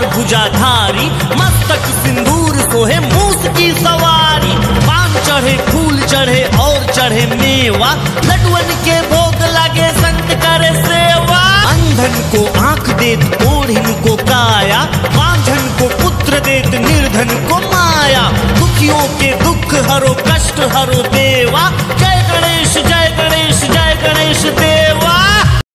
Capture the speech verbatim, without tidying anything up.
और भुजाधारी, मस्तक सिंदूर सोहे मूस की सवारी। पान चढ़े फूल चढ़े और चढ़े मेवा, लड्डुअन के भोग लगे संत करे सेवा। अंधन को आंख देत ओढ़िन को काया, बांझन को पुत्र देत निर्धन को माया। दुखियों के दुख हरो कष्ट हरो देवा, जय गणेश जय गणेश जय गणेश देवा।